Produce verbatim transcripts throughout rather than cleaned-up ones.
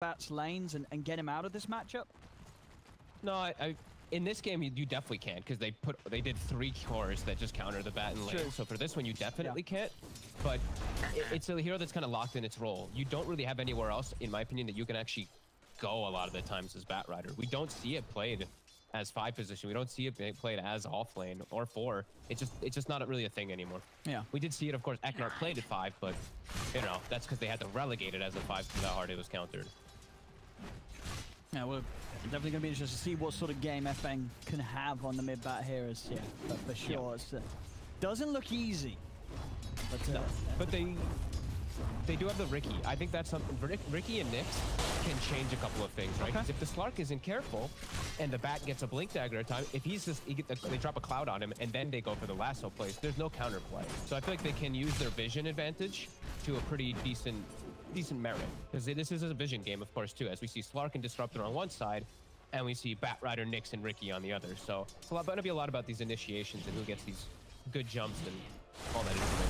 Bat's lanes and, and get him out of this matchup? No, I, I in this game you, you definitely can't, because they put they did three cores that just counter the Bat in lane. True. So for this one you definitely yeah. can't. But it, it's a hero that's kind of locked in its role. You don't really have anywhere else, in my opinion, that you can actually go a lot of the times as Bat Rider. We don't see it played as five position. We don't see it being played as off lane or four. It's just it's just not really a thing anymore. Yeah. We did see it, of course. Eknar played at five, but you know that's because they had to relegate it as a five because how hard it was countered. Yeah, well, definitely gonna be interesting to see what sort of game F N can have on the mid bat here. As yeah, but for sure, yeah. It's, uh, doesn't look easy. But, uh, no. but they they do have the Ricky. I think that's something. Rick, Ricky and Nyx can change a couple of things, right? Because okay. if the Slark isn't careful, and the Bat gets a Blink Dagger at time, if he's just, he get the, they drop a cloud on him, and then they go for the Lasso place, there's no counterplay. So I feel like they can use their vision advantage to a pretty decent, decent merit. Because this is a vision game, of course, too, as we see Slark and Disruptor on one side, and we see Bat Rider, Nyx, and Ricky on the other. So it's going to be a lot about these initiations and who gets these good jumps and all that information.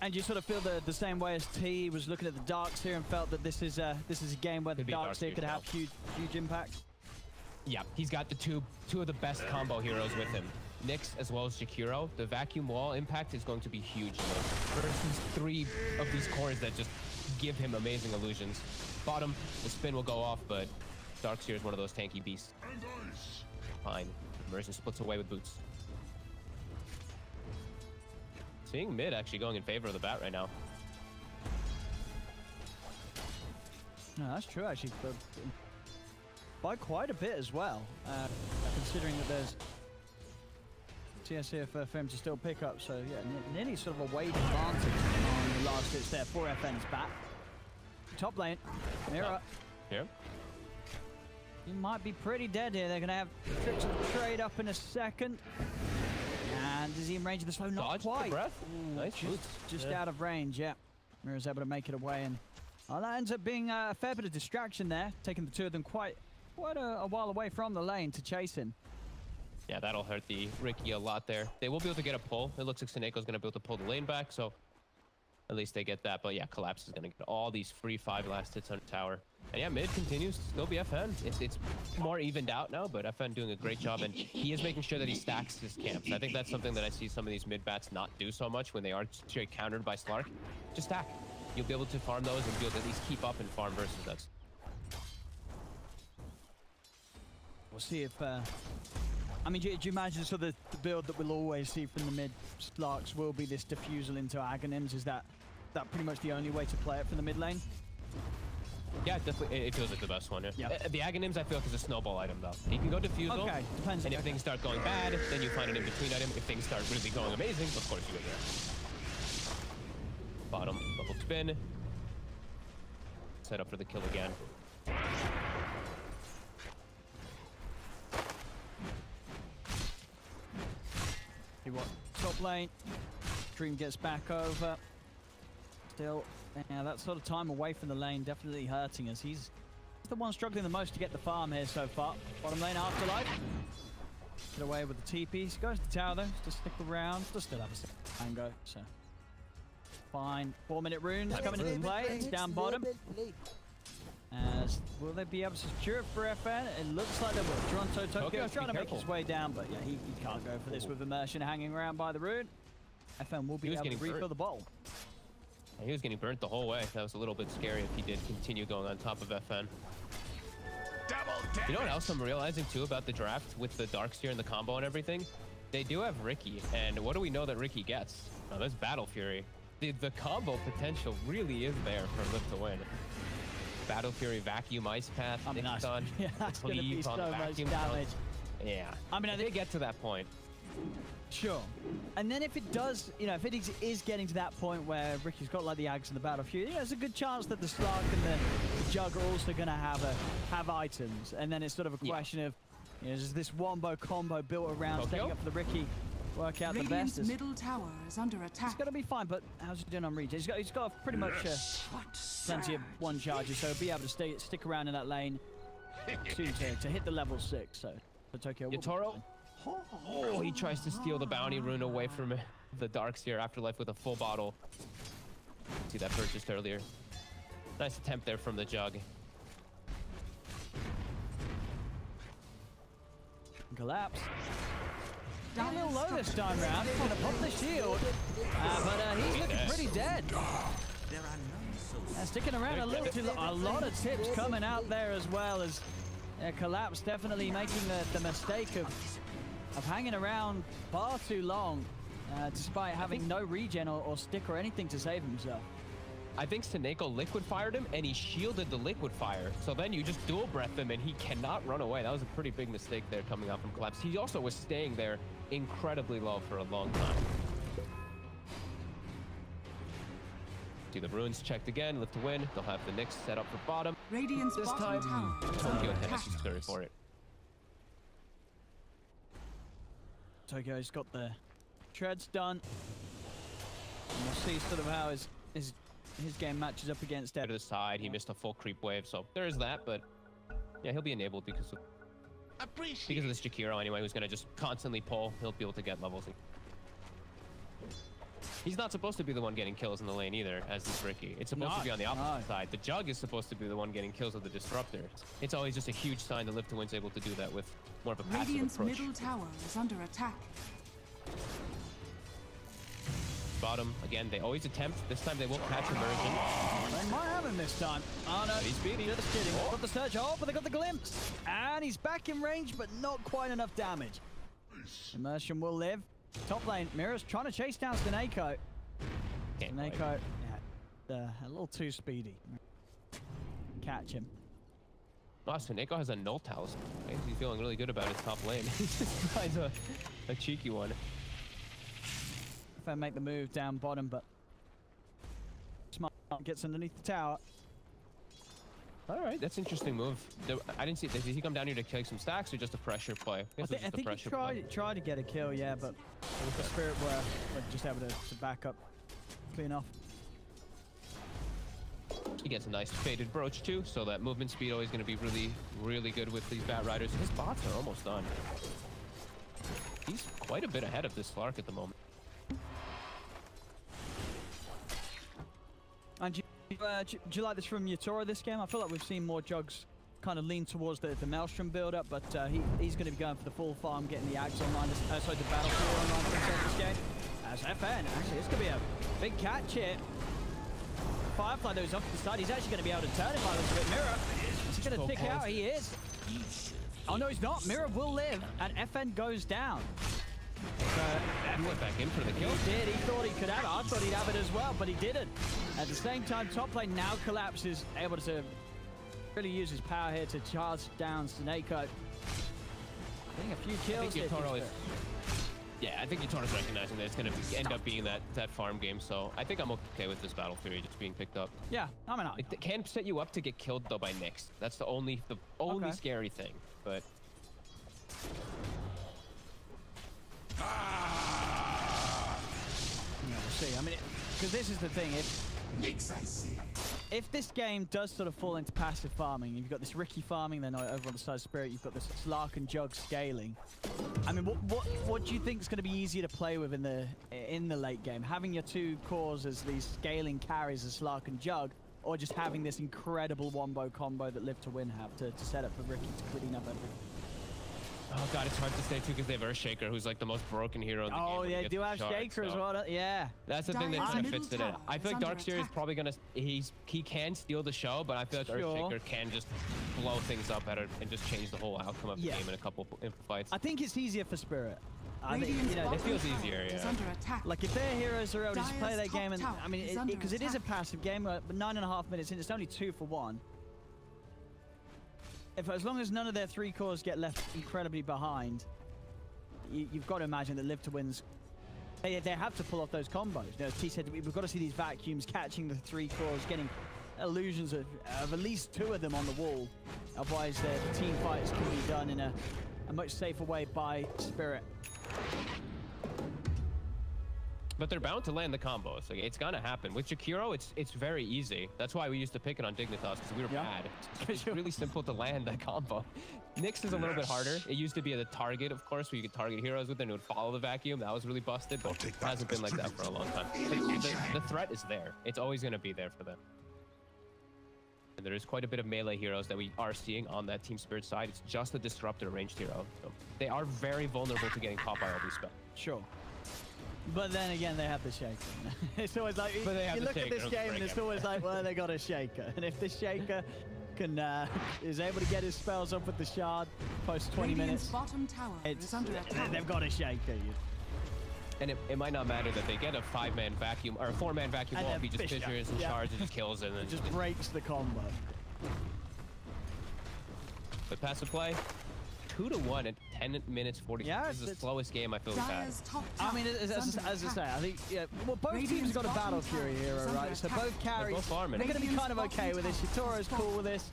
And you sort of feel the, the same way as T was looking at the Dark Seer and felt that this is a, this is a game where could the Dark Seer could have huge, huge impact? Yeah, he's got the two two of the best combo heroes with him. Nyx as well as Jakiro. The vacuum wall impact is going to be huge. Versus three of these cores that just give him amazing illusions. Bottom, the spin will go off, but Dark Seer is one of those tanky beasts. Fine. Immersion splits away with boots. Seeing mid actually going in favor of the Bat right now. No, that's true actually. But by quite a bit as well, uh, considering that there's T S here for F N to still pick up. So yeah, nearly sort of a weight advantage on the last hits there for F N's Bat. Top lane, Mira. Yeah. He might be pretty dead here. They're gonna have trips to the trade up in a second. And is he in range of the slow? Not Dodge quite. Ooh, nice just just yeah. out of range, yeah. Mira's able to make it away, and oh, that ends up being a fair bit of distraction there, taking the two of them quite Quite a, a while away from the lane to chase him. Yeah, that'll hurt the Ricky a lot there. They will be able to get a pull. It looks like SoNNeiko's going to be able to pull the lane back, so at least they get that. But yeah, Collapse is going to get all these free five last hits on the tower. And yeah, mid continues to still be F N. It's, it's more evened out now, but F N doing a great job, and he is making sure that he stacks his camps. I think that's something that I see some of these mid bats not do so much when they are countered by Slark. Just stack. You'll be able to farm those and be able to at least keep up and farm versus us. We'll see if, uh, I mean, do you, do you imagine so the, the build that we'll always see from the mid Slarks will be this diffusal into Aghanim's? Is that that pretty much the only way to play it for the mid lane? Yeah, definitely. It feels like the best one. Yeah. Yep. The Aghanim's, I feel like, is a snowball item, though. He can go diffusal, okay, depends and if okay. things start going bad, then you find an in-between item. If things start really going amazing, of course you go there. Bottom, bubble spin. Set up for the kill again. What top lane Dream gets back over still. Yeah, that sort of time away from the lane definitely hurting us. He's the one struggling the most to get the farm here so far. Bottom lane Afterlife get away with the T P. So goes to the tower though to stick around. Does still have a second angle, so fine. Four minute runes coming into play. It's down bottom. As will they be able to secure it for F N? It looks like they will. TorontoTokyo trying to make his way down, but yeah, he, he can't go for this with Immersion hanging around by the rune. F N will be able to refill burnt. the bowl. He was getting burnt the whole way. That was a little bit scary if he did continue going on top of F N. You know what else I'm realizing too about the draft with the Darkseer and the combo and everything? They do have Ricky, and what do we know that Ricky gets? Oh, there's Battle Fury. The, the combo potential really is there for Live to Win. Battle Fury, Vacuum, Ice Path, I mean, Nyx on, yeah, that's gonna be so on Vacuum. Damage. Yeah, I mean, I think they get to that point. Sure. And then if it does, you know, if it is, is getting to that point where Ricky's got like the Ags and the Battle Fury, you know, there's a good chance that the Slark and the, the Jug are also gonna have a, have items. And then it's sort of a question yeah. of, you know, is this wombo combo built around Tokyo? Setting up for the Ricky, work out Radiant's the best. Middle tower is under attack. It's gonna be fine, but how's he doing on Regen? He's got, he's got pretty much uh, plenty of one charges, so he'll be able to stay, stick around in that lane to, to, to hit the level six. So for Tokyo, Yatoro. Oh, he tries to steal the bounty rune away from the Darkseer Afterlife with a full bottle. See that purchased earlier. Nice attempt there from the Jug. Collapse. Down a little low this time round. He's going to pop the shield. Uh, but uh, he's looking pretty dead. Uh, sticking around a little too long. A lot of tips coming out there as well as uh, Collapse definitely making the, the mistake of, of hanging around far too long uh, despite having no regen or, or stick or anything to save himself. I think SoNNeikO liquid fired him and he shielded the liquid fire. So then you just dual breath him and he cannot run away. That was a pretty big mistake there coming out from Collapse. He also was staying there incredibly low for a long time. See the runes checked again, live to win. They'll have the Nyx set up for bottom. Radiance this bottom time, Tokyo has to go for it. Tokyo's got the treads done. And we'll see sort of how his, his His game matches up against it. To the side, he missed a full creep wave, so there is that, but yeah, he'll be enabled because of, because of this Jakiro anyway, who's going to just constantly pull. He'll be able to get levels. He's not supposed to be the one getting kills in the lane either, as is Ricky. It's supposed not, to be on the opposite no. side. The Jug is supposed to be the one getting kills with the Disruptor. It's always just a huge sign that Live to Win's able to do that with more of a passive Radiant's approach. Radiant's middle tower is under attack. Bottom again, they always attempt. This time they won't catch Immersion. They might have him this time. Oh no, he's beating. Just kidding. Oh. Got the surge, oh, but they got the glimpse. And he's back in range, but not quite enough damage. Immersion will live. Top lane, Mira's trying to chase down SoNNeikO. SoNNeikO, yeah, uh, a little too speedy. Catch him. Wow, SoNNeikO has a null house. He's feeling really good about his top lane. He just tries a, a cheeky one. Make the move down bottom, but Smart gets underneath the tower. All right, that's an interesting move. I didn't see it. Did he come down here to kill some stacks or just a pressure play? I, I, th I think he tried, tried to get a kill, yeah, but with the Spirit were just able to, to back up, clean off. He gets a nice faded brooch too, so that movement speed always going to be really, really good with these Bat Riders. His bots are almost done. He's quite a bit ahead of this Slark at the moment. And do you, uh, do you like this from Yatoro this game? I feel like we've seen more Jugs kind of lean towards the, the Maelstrom build-up, but uh, he, he's going to be going for the full farm, getting the Axe online, uh, sorry, the Battle Fury online for himself this game. As F N, actually, it's going to be a big catch here. Firefly, though, is off to the side. He's actually going to be able to turn it by the bit. Mira, he's going to stick out. He is. Oh, no, he's not. Mira will live, and F N goes down. So, he went back in for the kill. He did. He thought he could have it. I thought he'd have it as well, but he didn't. At the same time, top lane now collapses, able to really use his power here to charge down SoNNeikO. Getting a few kills. I think Yatoro is, yeah, I think Yatoro's recognizing that it's going to end up being that, that farm game, so I think I'm okay with this Battle Fury just being picked up. Yeah, I'm not. It, it can set you up to get killed, though, by Nyx. That's the only, the only okay. scary thing, but... Ah! Yeah, we'll see. I mean, because this is the thing, if Nyx, I see. If this game does sort of fall into passive farming, you've got this Ricky farming, then over on the side of Spirit, you've got this Slark and Jug scaling. I mean, what what what do you think is going to be easier to play with in the in the late game? Having your two cores as these scaling carries as Slark and Jug, or just having this incredible wombo combo that Live to Win have to, to set up for Ricky to clean up everything? Oh god, it's hard to say too because they have Earthshaker, who's like the most broken hero in the oh, game. Oh yeah, do have Shaker as well. Yeah, that's the thing that kind of fits it in. I feel like Dark Seer is probably gonna he's he can steal the show, but I feel like sure. Earthshaker can just blow things up at her and just change the whole outcome of the yeah. game in a couple of fights. I think it's easier for Spirit. I think, you know, it feels easier, yeah. Like if their heroes are able to play their game, and I mean, because it, it, it is a passive game, but nine and a half minutes in, it's only two for one. If, as long as none of their three cores get left incredibly behind, you, you've got to imagine that Live to Win's... They, they have to pull off those combos. You know, as T said, we've got to see these vacuums catching the three cores, getting illusions of, of at least two of them on the wall. Otherwise, uh, team fights can be done in a, a much safer way by Spirit. But they're bound to land the combos. Like, it's gonna happen. With Jakiro, it's it's very easy. That's why we used to pick it on Dignitas, because we were yeah. bad. It's really simple to land that combo. Nyx is a little bit harder. It used to be at the target, of course, where you could target heroes with and it would follow the vacuum. That was really busted, but it hasn't been like that for a long time. The, the, the threat is there. It's always gonna be there for them. And there is quite a bit of melee heroes that we are seeing on that Team Spirit side. It's just the Disruptor ranged hero. So they are very vulnerable to getting caught by all these spells. Sure. But then again, they have the Shaker. It's always like, you, you look at this game and it's always like, well, they got a Shaker. And if the Shaker can uh, is able to get his spells up with the shard post twenty Radiant's minutes, bottom tower it's, is under attack. They've got a Shaker. You. And it, it might not matter that they get a five-man vacuum, or a four-man vacuum wall if he just fissures and yeah. shards and just kills and then it just, just breaks the combo. But passive play, two to one at ten minutes forty. Yeah, this is the slowest game I feel we've had. I mean, as, as, as I say, I think, yeah, well, both Radiant's teams got a Battle Fury hero, right? So both carries, both farming. They're going to be kind of okay with this. Yatoro's cool with this.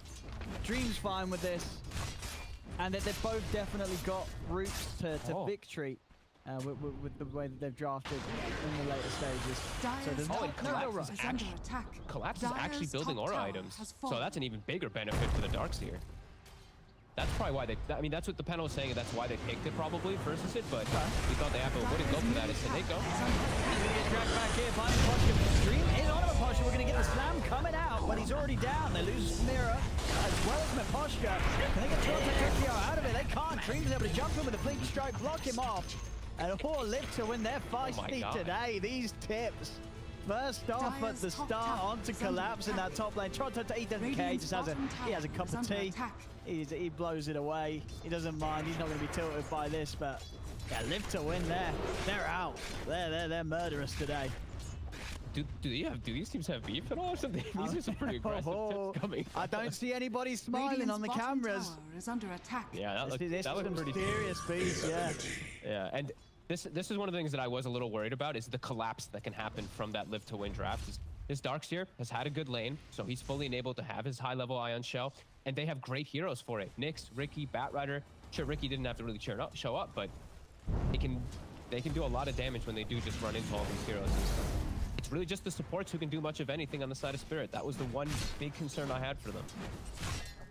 Dream's fine with this. And that they've both definitely got routes to, to oh. victory. Uh, with, with, with the way that they've drafted in the later stages. Dyer's so there's oh, and Collapse no, no is actually, Collapse Dyer's is actually building aura items, so that's an even bigger benefit for the Dark Seer. That's probably why they, I mean, that's what the panel was saying, and that's why they picked it probably versus it, but okay. we thought they Apple wouldn't go for that as SoNNeikO. He's gonna get dragged back here by Miposhka. Dream is on Miposhka, we're gonna get the slam coming out, but he's already down. They lose Mira as well as Miposhka. They get TORONTOTOKYO out of it, they can't. Dream's able to jump in with a blink strike, block him off. And all live to win their feisty oh today. These tips. First off Dyer's at the start, onto Collapse in that top lane. TORONTOTOKYO, he doesn't care. He just has a he has a cup of tea. He's, he blows it away. He doesn't mind. He's not going to be tilted by this. But yeah, live to win there. They're out. They're they're they're murderous today. Do, do, they have, do these teams have beef at all or something? These are some pretty aggressive oh, tips coming. I don't see anybody smiling Radiant's on the cameras. Is under attack. Yeah, that looked, this, that looked pretty serious beef, yeah. Yeah, and this, this is one of the things that I was a little worried about is the collapse that can happen from that live to win draft. This, this Darkseer has had a good lane, so he's fully enabled to have his high-level Ion Shell, and they have great heroes for it. Nyx, Ricky, Bat Rider. Sure, Ricky didn't have to really cheer up, show up, but they can, they can do a lot of damage when they do just run into all these heroes and stuff. It's really just the supports who can do much of anything on the side of Spirit. That was the one big concern I had for them.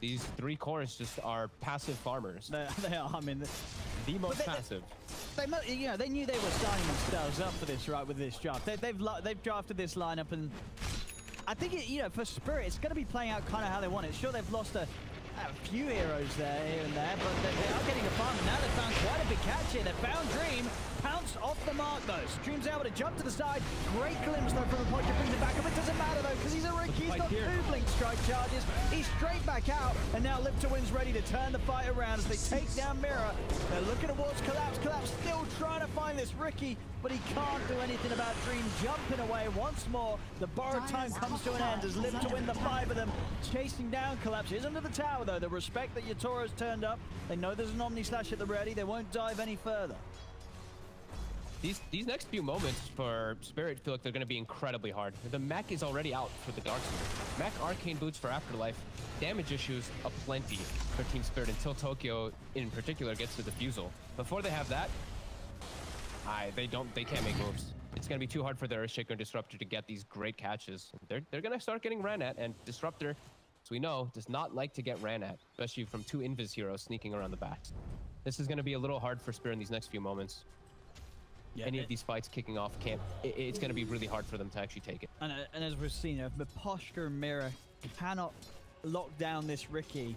These three cores just are passive farmers. They, they are, I mean, the, the most they, passive. They, they, you know, they knew they were signing themselves up for this, right, with this draft. They, they've, they've drafted this lineup, and I think, it, you know, for Spirit, it's going to be playing out kind of how they want it. Sure, they've lost a... a few heroes there, here and there, but they, they are getting a farm. Now they found quite a big catch here. They found Dream. Pounce off the mark, though. Dream's able to jump to the side. Great glimpse, though, from Miposhka. Brings it back up. It doesn't matter, though, because he's a Ricky. He's got two blink strike charges. He's straight back out, and now Live to Win's ready to turn the fight around as they take down Mira. They're looking towards Collapse. Collapse still trying to find this Ricky, but he can't do anything about Dream jumping away once more. The borrowed time comes to an end as Live to Win, the five of them chasing down Collapse. He's under the tower, though. The respect that Yatoro's turned up. They know there's an Omni Slash at the ready. They won't dive any further. These, these next few moments for Spirit feel like they're going to be incredibly hard. The mech is already out for the Darkseer. Mech, Arcane Boots for Afterlife. Damage issues aplenty for Team Spirit until Tokyo, in particular, gets to the Defusal. Before they have that, I, they don't. They can't make moves. It's going to be too hard for their Earthshaker and Disruptor to get these great catches. They're, they're going to start getting ran at, and Disruptor, as we know, does not like to get ran at, especially from two Invis heroes sneaking around the back. This is going to be a little hard for Spirit in these next few moments. Yeah, Any it, of these fights kicking off can't. It, it's going to be really hard for them to actually take it. And, uh, and as we've seen, if Miposhka and Mira cannot lock down this Ricky,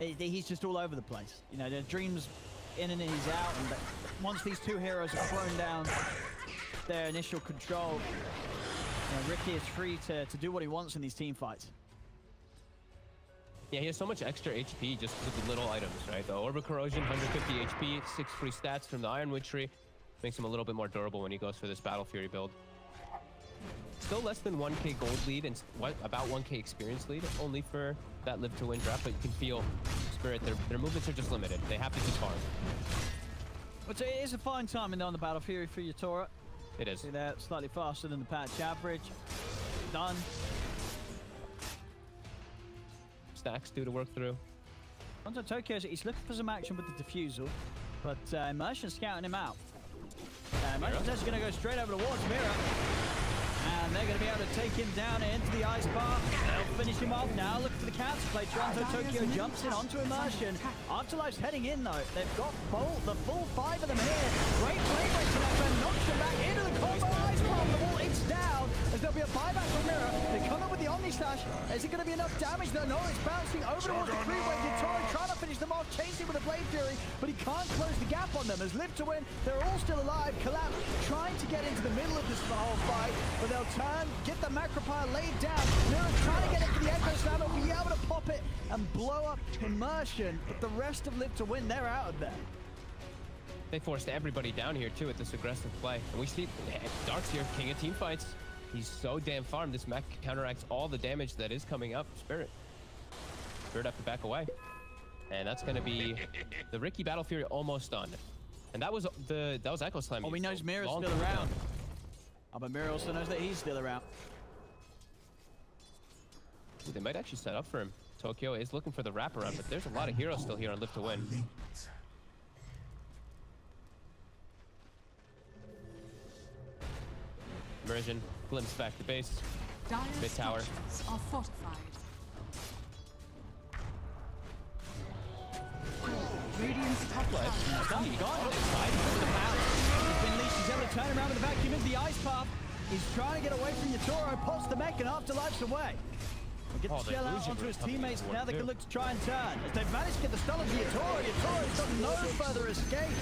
it, he's just all over the place. You know, their Dream's in and he's out, and once these two heroes are thrown down their initial control, you know, Ricky is free to, to do what he wants in these team fights. Yeah, he has so much extra H P just with the little items, right? The Orbic Corrosion, one hundred fifty H P, six free stats from the Ironwood tree. Makes him a little bit more durable when he goes for this Battle Fury build. Still less than one K gold lead and what about one K experience lead only for that Live to Win draft, but you can feel Spirit, their, their movements are just limited. They have to just farm. But it is a fine timing on the Battle Fury for Yatoro. It is. See that? Slightly faster than the patch average. Done. Stacks due to work through. TORONTOTOKYO, he's looking for some action with the Defusal, but uh, Immersion's scouting him out. Uh, Immersion's actually going to go straight over towards Mira, and they're going to be able to take him down into the ice bar. They'll finish him off now. Look for the counter play. TORONTOTOKYO jumps in onto Immersion. Afterlife's heading in, though. They've got bolt, the full five of them here. Great play by Tinapa, knocks him back into the combo ice bomb. The wall, it's down, as there'll be a buyback for Mira. They come up with the Omni Omni Slash. Is it going to be enough damage though? No, it's bouncing over towards the freeway. Yatoro trying to finish them off, chasing with a Blade Fury, but he can't close the gap on them. As Live to Win, they're all still alive. Collapse trying to get into the middle of this whole fight, but they'll turn, get the macro pile laid down. Mira trying to get it for the Echo Slam, will be able to pop it and blow up Immersion, but the rest of Live to Win, they're out of there. They forced everybody down here too with this aggressive play. And we see Dark Seer, king of team fights. He's so damn farmed. This mech counteracts all the damage that is coming up. Spirit. Spirit have to back away. And that's gonna be the Ricky Battle Fury almost done. And that was the that was Echo Slam. Oh, he knows Mira's still around. Oh, but Mira also knows that he's still around. Ooh, they might actually set up for him. Tokyo is looking for the wraparound, but there's a lot of heroes still here on Live to Win. Immersion, Glimpse back to base, mid tower. Are fortified. Radiance top left. Done, gone inside. He's been leashed. He's able to turn around with the vacuum into the ice path. He's trying to get away from Yatoro, pulls the mech, and Afterlife's away. He'll get oh, the shell out onto his teammates, now they can look to try and turn. As they've managed to get the stall of Yatoro, Yatoro's got no further escape.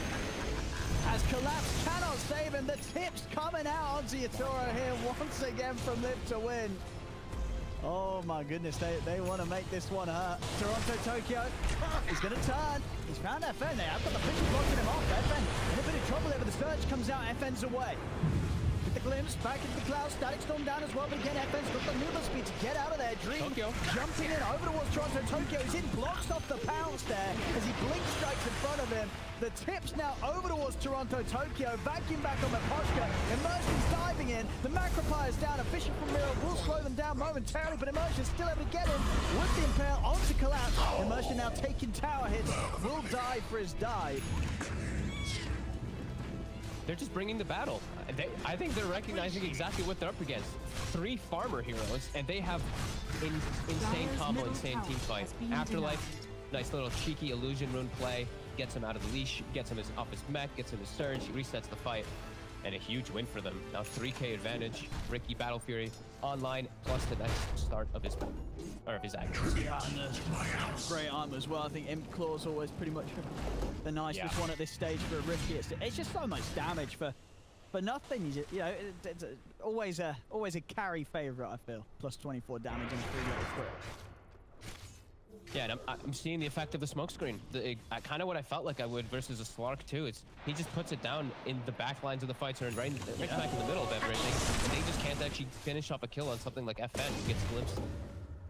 As Collapse cannot save him, the tip's coming out onto Yatoro here once again from Live to Win. Oh my goodness, they, they want to make this one hurt. TORONTOTOKYO is going to turn. He's found F N there. I've got the picture blocking him off. F N in a bit of trouble there, but the surge comes out. F N's away. With the Glimpse, back into the clouds. Static Storm down as well, but again, F N's got the movement speed to get out of there. Dream Tokyo jumping in over towards TORONTOTOKYO. He's in, blocks off the pounce there as he blink strikes in front of him. The tip's now over towards TORONTOTOKYO. Vacuum back on Miposhka. Immersion's diving in. The macro pie is down. Efficient from Mira will slow them down momentarily, but Immersion's still able to get him with the impale onto Collapse. Immersion now taking tower hits. Will die for his dive. They're just bringing the battle. They, I think they're recognizing exactly what they're up against. Three farmer heroes, and they have in, insane combo, insane team fight. Afterlife, nice little cheeky illusion rune play. Gets him out of the leash, gets him his, up his mech, gets him his surge, resets the fight, and a huge win for them. Now three K advantage, Ricky Battle Fury online, plus the next start of his or of his action. Yeah, great armor as well. I think Imp Claw's always pretty much the nicest yeah. one at this stage for Ricky. It's, it's just so much damage for for nothing. You know, it, it's a, always a always a carry favorite. I feel plus twenty-four damage and three little crits. Yeah, and I'm, I'm seeing the effect of the smoke screen. The, it, uh, kind of what I felt like I would versus a Slark too. It's he just puts it down in the back lines of the fights, or right, right yeah. back in the middle of everything. And they just can't actually finish off a kill on something like F N, who gets glimpsed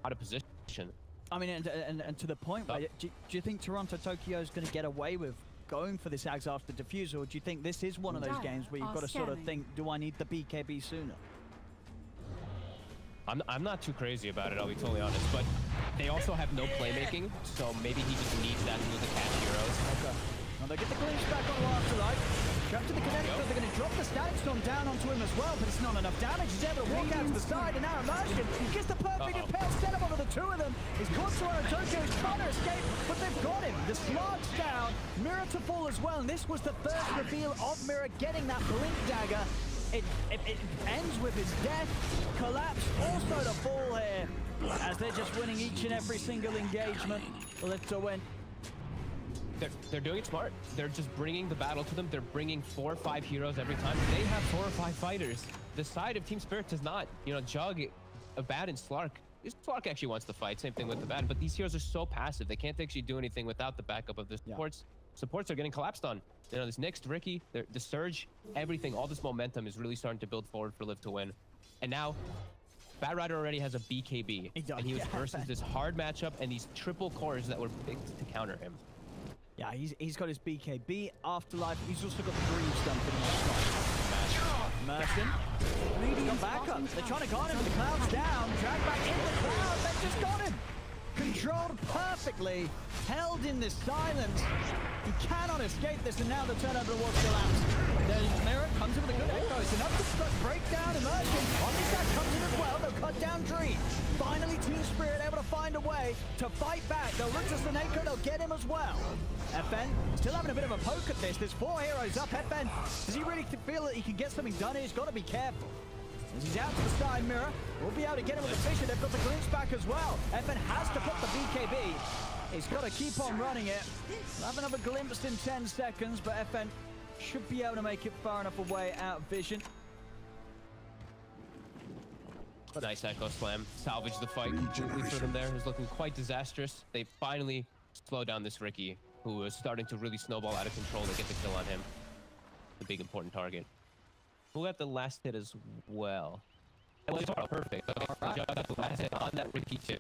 out of position. I mean, and and, and to the point, oh. where, do, do you think TORONTOTOKYO is going to get away with going for this Ags after defusal? Or do you think this is one of those games where you've got to sort of think, do I need the B K B sooner? I'm, I'm not too crazy about it, I'll be totally honest, but they also have no playmaking, so maybe he just needs that to do the cash heroes. Okay. Now they get the Glimpse back on Afterlife. Trapped to the kinetic, yep. They're going to drop the Static Storm down onto him as well, but it's not enough damage. He's able to walk out to the side, and now Immersion gets the perfect uh -oh. impale setup over the two of them. He's caught TORONTOTOKYO, he's trying to escape, but they've got him. The Slark's down, Mira to fall as well, and this was the first reveal of Mira getting that Blink Dagger. It, it, it ends with his death. Collapse also to fall here as they're just winning each and every single engagement. Live to Win. They're, they're doing it smart. They're just bringing the battle to them. They're bringing four or five heroes every time. They have four or five fighters. The side of Team Spirit does not. You know, Jug, Bat, and Slark. Slark actually wants to fight. Same thing with the Bat. But these heroes are so passive. They can't actually do anything without the backup of the supports. Yeah. Supports are getting collapsed on. You know, this Nyx, Ricky, the, the surge, everything, all this momentum is really starting to build forward for Live to Win. And now, Bat Rider already has a B K B. He does, and he was yeah. versus this hard matchup and these triple cores that were picked to counter him. Yeah, he's, he's got his B K B, Afterlife. He's also got the Greaves done for him. Merson. He's got backup. They're trying to guard him. The cloud's down. Drag back in the cloud. They've just got him. Controlled perfectly, held in this silence. He cannot escape this, and now the turnover towards Collapse. There's Mira, comes in with a good echo. It's enough to start breakdown Immersion. Omnisac comes in as well, they'll cut down Dream. Finally, Team Spirit able to find a way to fight back. They'll look to SoNNeikO, they'll get him as well. F N still having a bit of a poke at this. There's four heroes up. F N, does he really feel that he can get something done here? He's got to be careful. As he's out to the side, Mira. We'll be able to get him with the vision. They've got the Glimpse back as well. F N has to put the B K B. He's got to keep on running it. We'll have another Glimpse in ten seconds, but F N should be able to make it far enough away out of vision. Nice Echo Slam. Salvage the fight completely for them there. It was looking quite disastrous. They finally slow down this Ricky, who was starting to really snowball out of control. They get the kill on him. The big important target. Who got the last hit as well? Perfect. Okay, right. Job got the last hit on that Ricky too.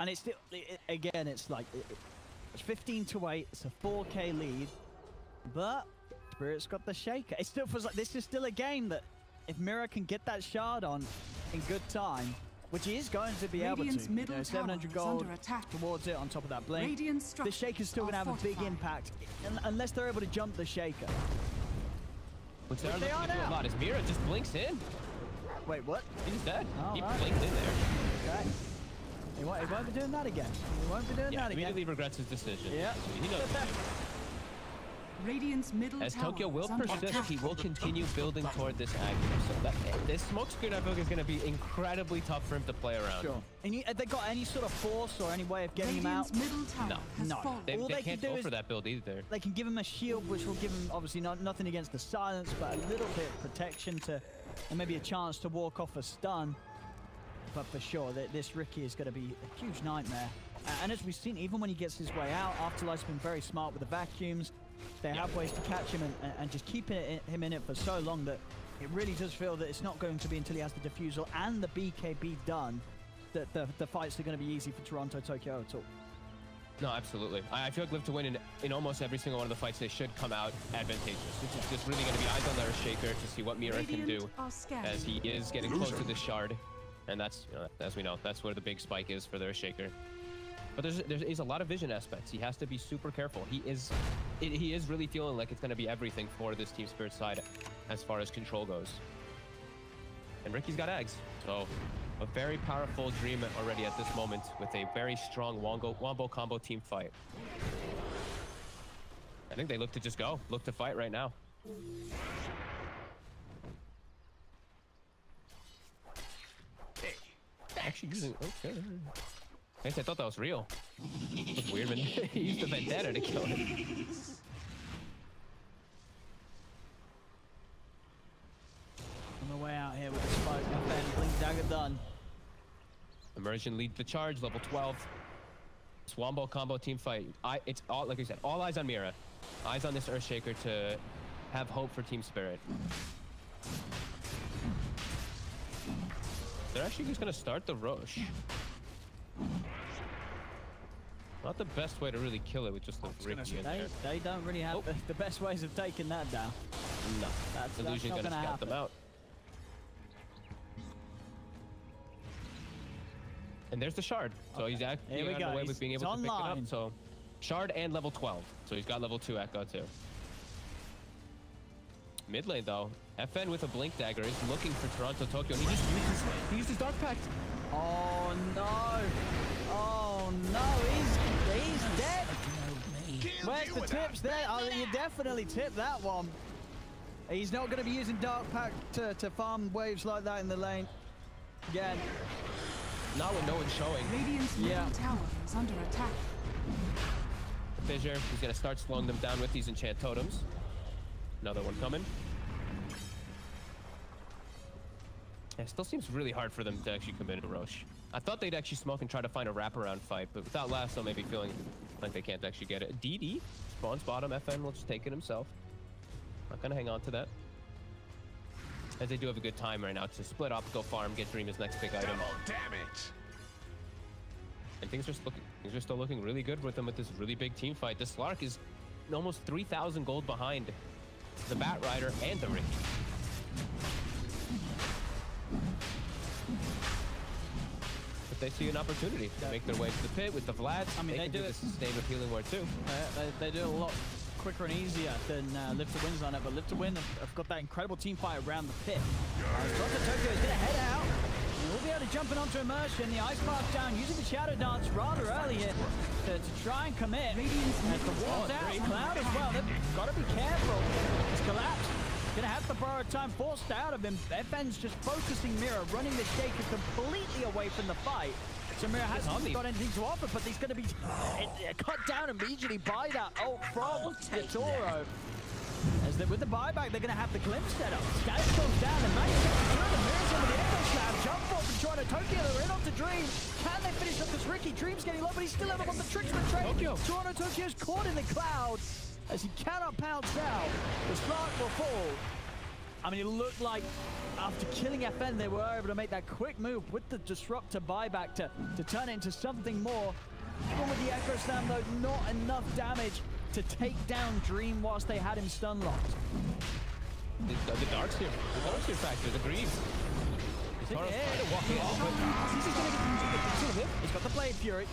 And it's still, it, again, it's like it, it's fifteen to eight. It's a four K lead, but Spirit's got the shaker. It still feels like this is still a game that if Mira can get that shard on in good time, which he is going to be Radiant's able to, middle you know, seven hundred gold under attack. Towards it on top of that blink. The shaker's still going to have fortified. A big impact unless they're able to jump the shaker. Which they are, they are now. A lot is Mira just blinks in. Wait, what? He's dead. Oh, he right. blinked in there. Okay. He won't, he won't be doing that again. He won't be doing yeah, that again. He immediately regrets his decision. Yeah. He knows that. Radiant's middle As Tokyo will persist, he will continue building toward this action. So that, this smoke screen, I think, is going to be incredibly tough for him to play around. Sure. And you, have they got any sort of force or any way of getting Radiant's him out? No, no. They, they, they can't can go for that build either. They can give him a shield, which will give him, obviously, not, nothing against the silence, but a little bit of protection to, and maybe a chance to walk off a stun. But for sure, th this Ricky is going to be a huge nightmare. Uh, and as we've seen, even when he gets his way out, Afterlife's been very smart with the vacuums. They have ways to catch him, and, and just keeping it, him in it for so long that it really does feel that it's not going to be until he has the defusal and the B K B done that the, the fights are going to be easy for TORONTOTOKYO at all. No, absolutely. I, I feel like Live to Win in, in almost every single one of the fights, they should come out advantageous. This is just really going to be eyes on the Earthshaker to see what Mira Radiant can do as he is getting Loser. close to the shard. And that's, you know, as we know, that's where the big spike is for the Earthshaker. But there's, there is a lot of vision aspects. He has to be super careful. He is it, he is really feeling like it's going to be everything for this Team Spirit side as far as control goes. And Ricky's got eggs. So a very powerful dream already at this moment with a very strong wombo, wombo combo team fight. I think they look to just go. Look to fight right now. Hey, actually using... Okay. I thought that was real. That's weird, man. He used the vendetta to kill him. On the way out here with the spike, F N, Blink Dagger done. Immersion leads the charge, level twelve. Swambo combo team fight. I, it's all, like I said, all eyes on Mira. Eyes on this Earthshaker to have hope for Team Spirit. They're actually just going to start the rush. Not the best way to really kill it with just the Ricky in they, there. They don't really have oh. the, the best ways of taking that down. No, that's, Illusion's that's not gonna, gonna scout them out. And there's the shard. So okay. he's actually got go. away he's, with being able to online. pick it up. So shard and level twelve. So he's got level two Echo too. Mid lane though, F N with a Blink Dagger is looking for TORONTOTOKYO. He just uses he used his Dark Pact. Oh no! Oh no! He's he's dead. Where's the tips there? Oh, you definitely tipped that one. He's not going to be using Dark Pact to, to farm waves like that in the lane again. Not with no one showing. Radiant's yeah. tower is under attack. Fissure, he's going to start slowing them down with these enchant totems. Another one coming. Yeah, it still seems really hard for them to actually commit a rush. I thought they'd actually smoke and try to find a wraparound fight, but without Lasso, maybe feeling like they can't actually get it. D D spawns bottom. F N will just take it himself. Not gonna hang on to that. As they do have a good time right now to split up, go farm, get Dream's next big item. Double damage. And things are still looking, things are still looking really good with them with this really big team fight. This Slark is almost three thousand gold behind the Bat Rider and the Ricky. But they see an opportunity to make their way to the pit with the Vlad. I mean, they, they do, do it. The sustained of healing ward too. Uh, they, they do it a lot quicker and easier than uh, Live to Win's lineup, but Live to Win have got that incredible team fight around the pit. TORONTOTOKYO is going to head out. And we'll be able to jump in onto Immersion. The Ice Path down using the Shadow Dance rather early here to, to try and commit. As the wall's out, Cloud as well. They've got to be careful. It's collapsed. Gonna have to borrow time forced out of him. F N's just focusing Mira, running the Shaker completely away from the fight. So Mira hasn't got anything to offer, but he's gonna be uh, cut down immediately by that ult from Yatoro. As that with the buyback, they're gonna have the glimpse set up. Static Storm's down, and Max gets through the Mira's into the Echo Slam. Jump forward from TORONTOTOKYO, they're in onto Dream. Can they finish up this Ricky? Dream's getting low, but he's still out on the Tricksman train. TORONTOTOKYO's caught in the clouds as he cannot pounce down. The Slark will fall. I mean, it looked like after killing F N, they were able to make that quick move with the Disruptor buyback to, to turn it into something more. Even with the Echo Slam, though, not enough damage to take down Dream whilst they had him stun locked. The, the Dark Seer, the Dark Seer factor, the green. He's walking off with. He's going to get He's got the Blade Fury.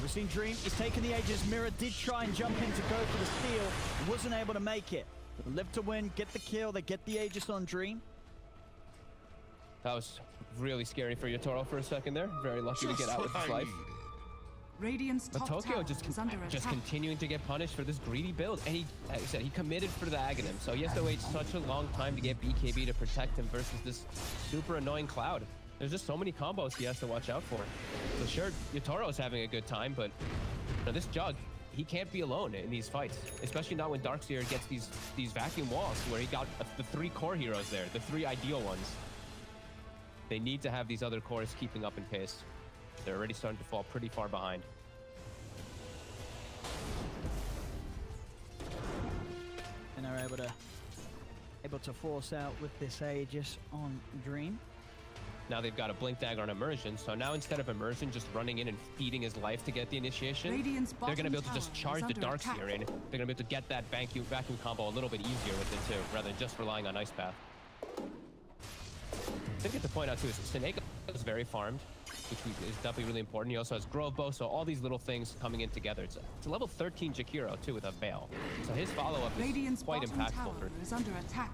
We've seen Dream, he's taken the Aegis. Mira did try and jump in to go for the steal, and wasn't able to make it. Live to win, get the kill, they get the Aegis on Dream. That was really scary for Yatoro for a second there. Very lucky just to get out with his life. Radiance top Tokyo just, con just continuing to get punished for this greedy build. And he, like I said, he committed for the Aghanim. So he has to wait such a long time to get B K B to protect him versus this super annoying Cloud. There's just so many combos he has to watch out for. So sure, Yatoro's having a good time, but you know, this Jug, he can't be alone in these fights, especially not when Dark Seer gets these these vacuum walls where he got the three core heroes there, the three ideal ones. They need to have these other cores keeping up in pace. They're already starting to fall pretty far behind. And are able to able to force out with this Aegis on Dream. Now they've got a Blink Dagger on Immersion, so now instead of Immersion just running in and feeding his life to get the initiation, Radiant's they're going to be able to just charge the Dark Seer in. They're going to be able to get that vacuum, vacuum combo a little bit easier with it too, rather than just relying on Ice Path. I think it's to point out too, SoNNeikO is very farmed, which is definitely really important. He also has Grove Bow, so all these little things coming in together. It's a, it's a level thirteen Jakiro too with a Veil, so his follow-up is Radiant's quite impactful. For is under attack.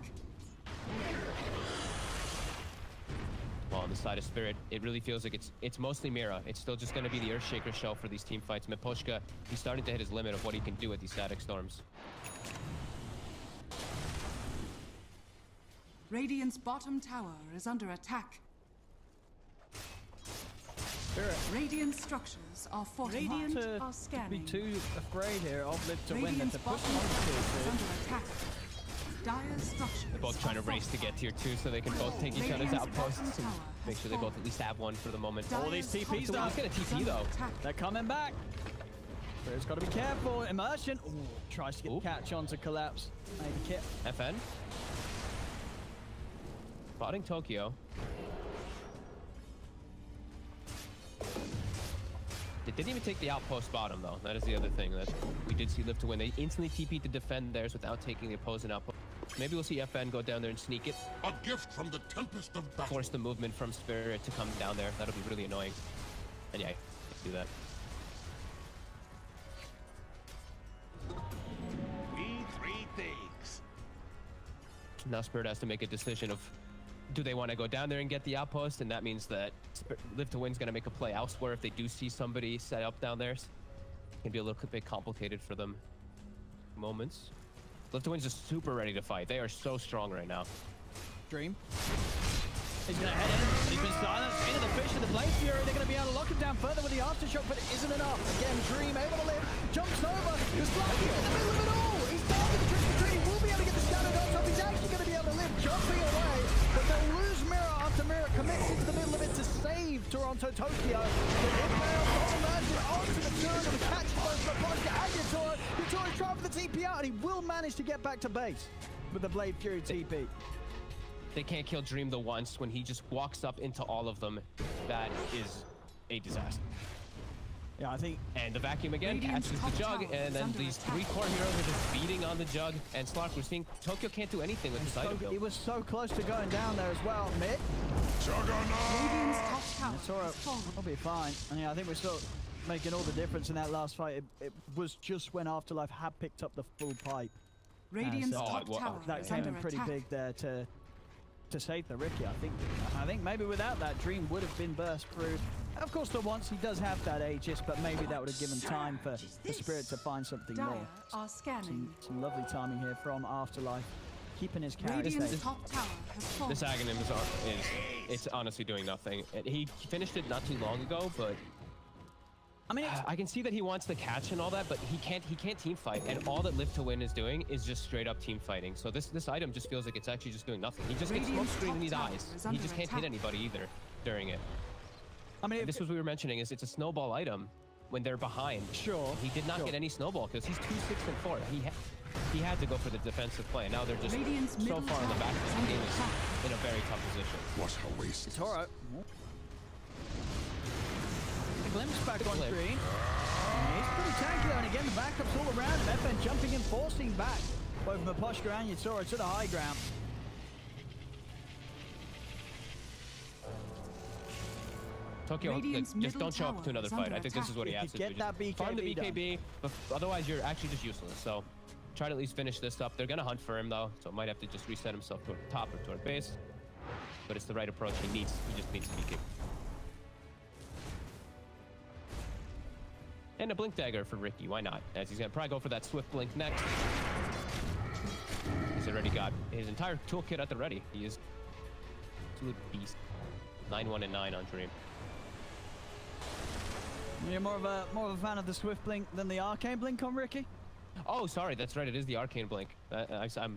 Well, on the side of Spirit, it really feels like it's it's mostly Mira. It's still just going to be the Earthshaker show for these team fights. Miposhka, he's starting to hit his limit of what he can do with these Static Storms. Radiant's bottom tower is under attack. Spirit. Radiant structures are fortified. Radiant uh, are scanning. Be too afraid here of Live to Win and to push on to under attack. They're both trying to race to get tier two so they can both take each other's outposts and make sure they both at least have one for the moment. All these T Ps though. He's gonna T P though. They're coming back. Spirit's gotta be careful. Immersion. Ooh, tries to get the catch on to Collapse. Maybe Kip. F N. Spotting Tokyo. They didn't even take the outpost bottom though. That is the other thing that we did see Live to Win. They instantly T P'd to defend theirs without taking the opposing outpost. Maybe we'll see F N go down there and sneak it. A gift from the Tempest of Battle. Force the movement from Spirit to come down there. That'll be really annoying. And yeah, do that. We three things. Now Spirit has to make a decision of do they want to go down there and get the outpost, and that means that Spirit, Live to Win's going to make a play elsewhere if they do see somebody set up down there. It can be a little bit complicated for them. Moments. Live to Win's just super ready to fight. They are so strong right now. Dream. He's going to head in. He's been silenced. Into the fish and the Blade Fury. They're going to be able to lock him down further with the aftershock, but it isn't enough. Again, Dream able to live. Jumps over. He's flying in the middle of it all. He's down to the trick of Dream. He will be able to get the standard on top. He's actually going to be able to live. Jumping away. But they'll lose Mira after Mira commits into the middle of it to save TORONTOTOKYO. The inbound on Immersion onto the turn of the catch post by Miposhka and Yatoro. Yatoro's trying for the T P out, and he will manage to get back to base with the Blade Fury T P. They can't kill Dream the once when he just walks up into all of them. That is a disaster. Yeah, I think. And the vacuum again Radiant's catches the Jug, and then these attack. Three core heroes are just beating on the Jug. And Slark, we're seeing Tokyo can't do anything with his so, item. He was so close to going down there as well. Mid. Juggernaut. Yatoro will be fine. And yeah, I think we're still making all the difference in that last fight. It, it was just when Afterlife had picked up the full pipe. Radiant's so top oh, tower that came in pretty attack. Big there to. to save the Ricky. I think I think maybe without that Dream would have been burst through. Of course the once he does have that Aegis, but maybe that would have given time for the Spirit to find something Dyer more. Are scanning. Some, some lovely timing here from Afterlife. keeping his character safe. This, this Aghanim is, is it's honestly doing nothing. He finished it not too long ago, but I mean, I can see that he wants the catch and all that, but he can't. He can't team fight, and all that Live to Win is doing is just straight up team fighting. So this this item just feels like it's actually just doing nothing. He just gets smoke screened in his eyes. He just can't hit anybody either during it. I mean, this was what we were mentioning is it's a snowball item when they're behind. Sure. He did not get any snowball because he's two six and four. He ha he had to go for the defensive play. Now they're just so far in the back of the game in a very tough position. What a waste! It's all right. Glimpse back on screen. Yeah, he's pretty tanky though, and again the backups all around him. F N jumping and forcing back both Miposhka and Yatoro to the high ground. Tokyo, just don't show up to another fight. I think this is what he has to do. Get that B K B. Farm the B K B, but otherwise you're actually just useless. So try to at least finish this up. They're gonna hunt for him though, so might have to just reset himself toward the top or toward base. But it's the right approach he needs. He just needs to be B K B. And a Blink Dagger for Ricky, why not? As he's gonna probably go for that Swift Blink next. He's already got his entire toolkit at the ready. He is absolute beast. nine one and nine on Dream. You're more of a more of a fan of the Swift Blink than the Arcane Blink on Ricky? Oh, sorry, that's right, it is the Arcane Blink. Uh, I, I'm,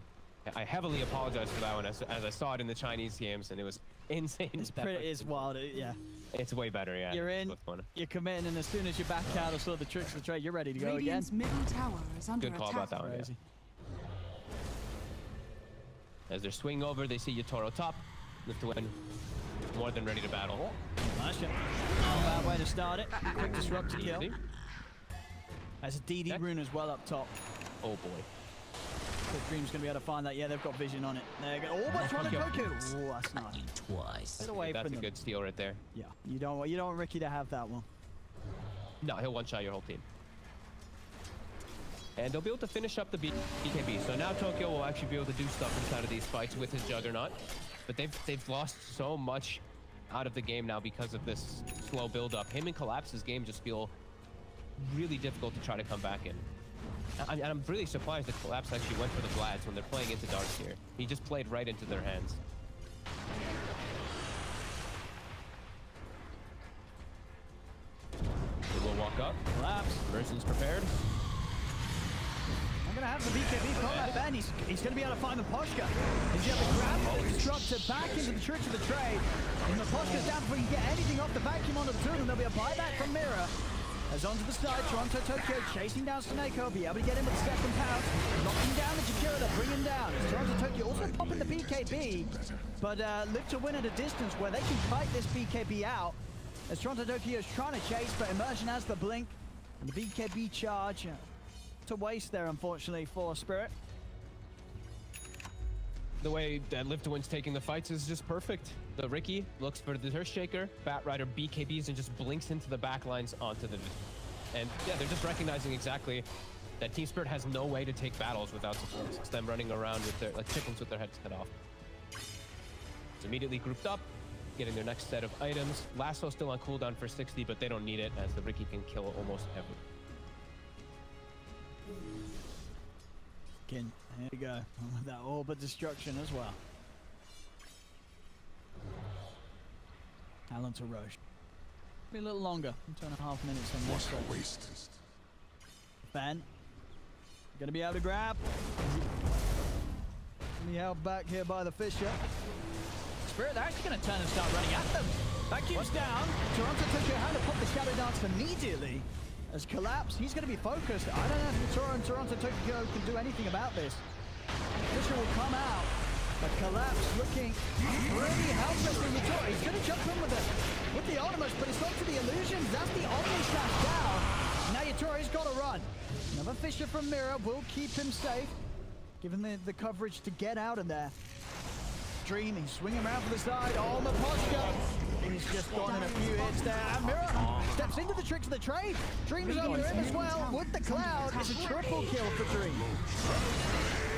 I heavily apologize for that one as, as I saw it in the Chinese games and it was insane. It's pretty, it is wild, yeah. It's way better, yeah. You're in, you're committing, and as soon as you're back out or saw the tricks of the trade, you're ready to go Radiant's again. Middle tower is under Good call attack. About that one, yeah. As they're swinging over, they see Yatoro top. Live to Win. More than ready to battle. Nice shot. Oh, bad way to start it. Quick disruptor kill. There's a D D rune as well up top. Oh, boy. Dream's gonna be able to find that. Yeah, they've got vision on it. There you go. Oh, but Torontotoku. Oh, that's nice. Twice. Get away that's from a them. Good steal right there. Yeah, you don't want you don't want Ricky to have that one. No, he'll one shot your whole team. And they'll be able to finish up the B K B. So now Tokyo will actually be able to do stuff inside of these fights with his Juggernaut. But they've they've lost so much out of the game now because of this slow build-up. Him and Collapse's game just feel really difficult to try to come back in. I, and I'm really surprised that Collapse actually went for the Vlads when they're playing into Dark Seer. He just played right into their hands. They will walk up. Collapse. Immersion's prepared. I'm going to have the B K B combat ban. He's, he's going to be able to find Miposhka. He's going to grab the Disruptor back into the trick of the trade. And Miposhka's down before he can get anything off the vacuum onto the two, and there'll be a buyback from Mira. As onto the side, Torontotokyō chasing down SoNNeikO, be able to get him with the second pound, knocking down the Jakiro, they'll bring him down. As Torontotokyō also popping the B K B, but uh, Live to Win at a distance where they can fight this B K B out. As Torontotokyō is trying to chase, but Immersion has the blink, and the B K B charge uh, to waste there, unfortunately, for Spirit. The way that Live to Win's taking the fights is just perfect. The Ricky looks for the Earthshaker, Bat Rider B K Bs, and just blinks into the backlines onto the... And yeah, they're just recognizing exactly that Team Spirit has no way to take battles without supports. It's them running around with their, like chickens with their heads cut off. It's immediately grouped up, getting their next set of items. Lasso still on cooldown for sixty, but they don't need it as the Ricky can kill almost everyone. Here we go. With that orb of destruction as well. How long to rush? Be a little longer. Two and a half minutes on this. What a waste. Ben. Gonna be able to grab. Gonna be held back here by the Fisher. Spirit, they're actually gonna turn and start running at them. Vacuum's down. Torontotokyō had to pop the Shadow Dance immediately. As Collapse, he's going to be focused. I don't know if Yatoro and Torontotokyō can do anything about this. Fisher will come out, but Collapse looking really helpless in Yatoro. He's going to jump in with it, with the Ultimus, but it's not to the illusions. That's the Omni Slash down. Now Yatoro's got to run. Another Fisher from Mira will keep him safe, given the, the coverage to get out of there. Dream, he's swinging around to the side. Oh, Miposhka. He's just gone in a few hits there, and Mira steps into the tricks of the trade. Dream's over him as well with the cloud. It's a triple kill for Dream.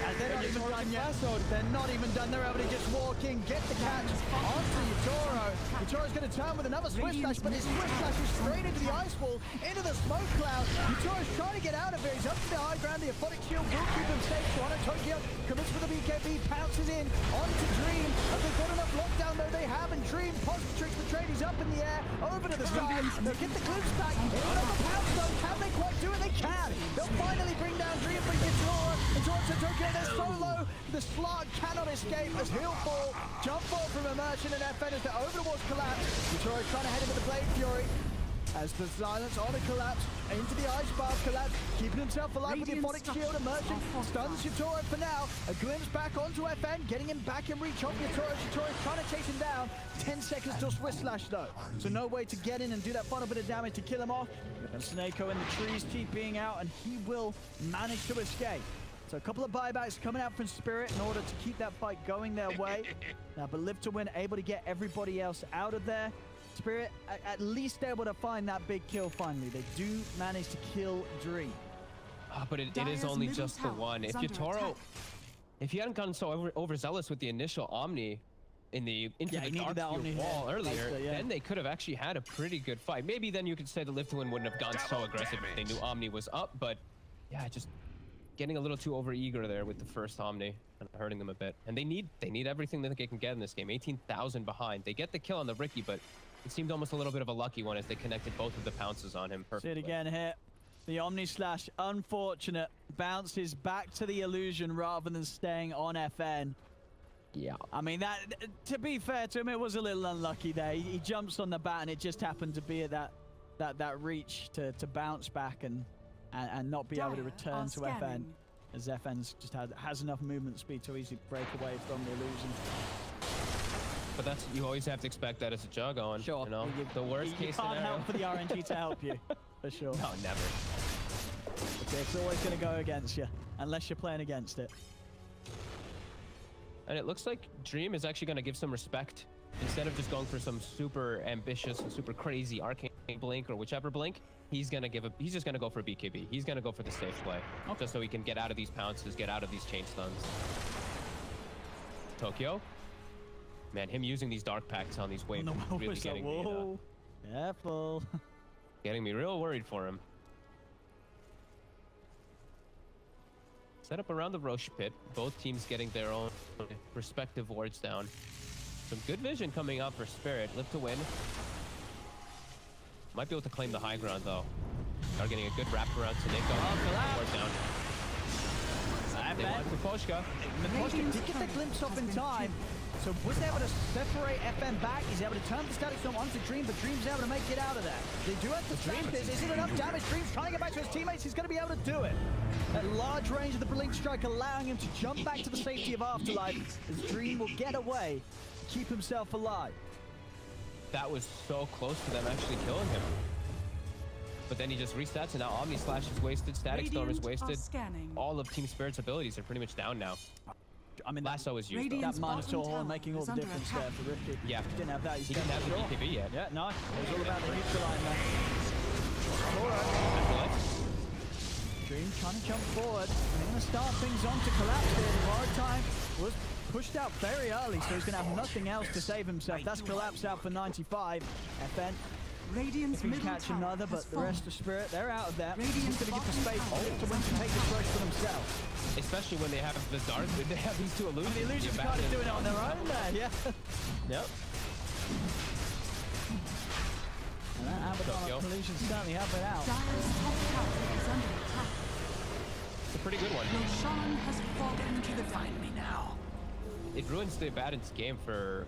As they're not even done yet. They're not even done. They're able to just walk in, get the catch onto Yatoro. Yatoro's going to turn with another Swift Slash, but his Swift Slash is straight into the ice wall, into the smoke cloud. Yatoro's trying to get out of it. He's up to the high ground. The Aphotic Shield will keep him safe. TORONTOTOKYO commits for the B K B, pounces in onto Dream. Have they got enough lockdown though? They haven't. Dream concentrates the trade. He's up in the air, over to the sky. They'll get the Glimpse back. Another pounce though. Can they quite do it? They can. They'll finally bring down Dream, bring Yatoro. And TORONTOTOKYO, they're so low. The Slark cannot escape as he'll fall. Jump ball from Immersion and F N as they're over towards Collapse. Yatoro trying to head into the Blade Fury. As the silence on a Collapse, into the ice bar, Collapse, keeping himself alive Radiant with the Aphotic Shield, Immersion, stuns Yatoro for now, a Glimpse back onto F N, getting him back in reach of Yatoro. Yatoro's trying to chase him down, ten seconds till Swiss Slash though, so no way to get in and do that final bit of damage to kill him off. And SoNNeikO in the trees, TPing out, and he will manage to escape. So a couple of buybacks coming out from Spirit in order to keep that fight going their way. Now, but Live to Win able to get everybody else out of there. Spirit at least able to find that big kill finally. They do manage to kill Dream. Oh, but it, it is only just the one. If Yatoro, if he hadn't gotten so over, overzealous with the initial Omni in the into yeah, the Dark Seer wall yeah. earlier, the, yeah. then they could have actually had a pretty good fight. Maybe then you could say the Live to Win wouldn't have gone so aggressive if they knew Omni was up, but yeah, just getting a little too overeager there with the first Omni and hurting them a bit. And they need they need everything that they can get in this game. eighteen thousand behind. They get the kill on the Ricky, but it seemed almost a little bit of a lucky one as they connected both of the pounces on him perfectly. See it again here. The Omni Slash, unfortunate, bounces back to the illusion rather than staying on F N. Yeah. I mean, that. To be fair to him, it was a little unlucky there. He, he jumps on the bat and it just happened to be at that that, that reach to, to bounce back and, and, and not be Dad, able to return to F N. As F N's just had, has enough movement speed to easily break away from the illusion. But that's, you always have to expect that as a jug on. Sure. You know, you, the worst you, you case scenario. You can't help for the R N G to help you, for sure. No, never. Okay, it's always going to go against you, unless you're playing against it. And it looks like Dream is actually going to give some respect. Instead of just going for some super ambitious and super crazy arcane blink or whichever blink, he's going to give a, he's just going to go for a B K B. He's going to go for the safe play, okay. Just so he can get out of these pounces, get out of these chain stuns. Tokyo. Man, him using these dark packs on these waves, oh, no, really getting like, me. Uh, Careful. Getting me real worried for him. Set up around the Roche pit. Both teams getting their own respective wards down. Some good vision coming up for Spirit. Live to Win. Might be able to claim the high ground though. Are getting a good wraparound to Nico. Oh, ward down. They want Miposhka. Miposhka did get the Glimpse off in time. So was able to separate F N back. He's able to turn the Static Storm onto Dream, but Dream's able to make it out of there. They do have to track this. Isn't enough damage. Dream's trying to get back to his teammates. He's going to be able to do it. That large range of the Blink Strike allowing him to jump back to the safety of Afterlife as Dream will get away, keep himself alive. That was so close to them actually killing him. But then he just resets, and now Omni Slash is wasted, Static Storm is wasted. All of Team Spirit's abilities are pretty much down now. I mean, Lasso is used. That Minotaur Hall making all the difference there for Ricky. Yeah. He didn't have that. He's he didn't have the B K B yet. Yeah, nice. It was all about the neutral line, man. Alright. Dream trying to jump forward. They're going to start things on to Collapse here. Hard time was pushed out very early, so he's going to have nothing else to save himself. That's Collapse out for ninety-five. F N. Radiant's if he can catch another, but the rest of Spirit, they're out of that. Radiant's he's going to get the space oh, to win to take the choice for themselves. Especially when they have the dark, they have these two illusions. The illusions are kind of doing it on their own there, yeah. Yep. And that Abaddon illusion certainly helped it out. It's a pretty good one. Roshan has fallen to the find me now. It ruins the Abaddon's game for...